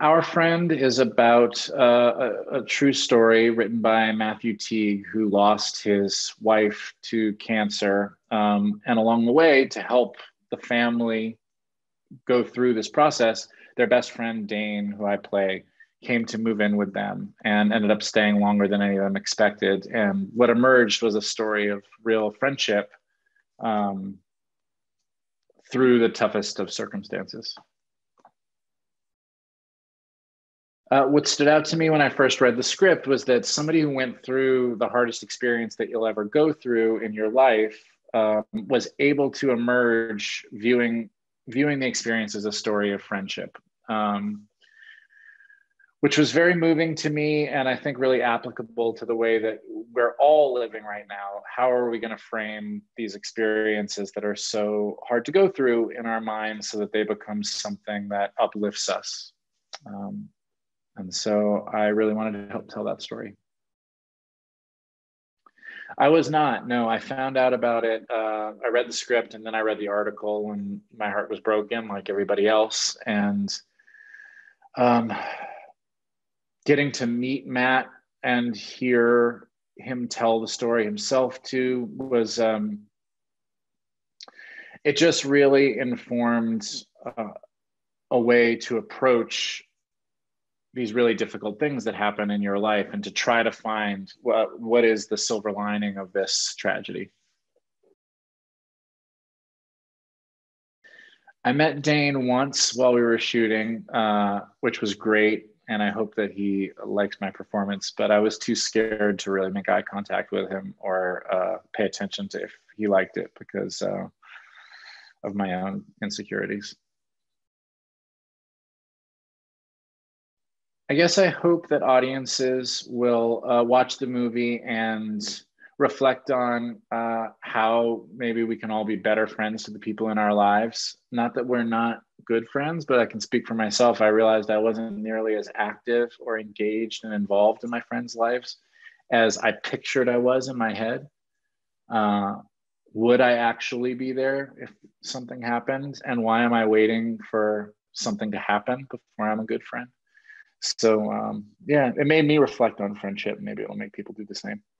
Our Friend is about a true story written by Matthew Teague, who lost his wife to cancer. And along the way, to help the family go through this process, their best friend, Dane, who I play, came to move in with them and ended up staying longer than any of them expected. And what emerged was a story of real friendship through the toughest of circumstances. What stood out to me when I first read the script was that somebody who went through the hardest experience that you'll ever go through in your life was able to emerge viewing the experience as a story of friendship, which was very moving to me, and I think really applicable to the way that we're all living right now. How are we going to frame these experiences that are so hard to go through in our minds so that they become something that uplifts us? And so I really wanted to help tell that story. I was not, no, I found out about it. I read the script and then I read the article, and my heart was broken like everybody else. And getting to meet Matt and hear him tell the story himself too was, it just really informed a way to approach these really difficult things that happen in your life, and to try to find what is the silver lining of this tragedy. I met Dane once while we were shooting, which was great, and I hope that he liked my performance, but I was too scared to really make eye contact with him or pay attention to if he liked it, because of my own insecurities. I guess I hope that audiences will watch the movie and reflect on how maybe we can all be better friends to the people in our lives. Not that we're not good friends, but I can speak for myself. I realized I wasn't nearly as active or engaged and involved in my friends' lives as I pictured I was in my head. Would I actually be there if something happened? And why am I waiting for something to happen before I'm a good friend? So yeah, it made me reflect on friendship. Maybe it'll make people do the same.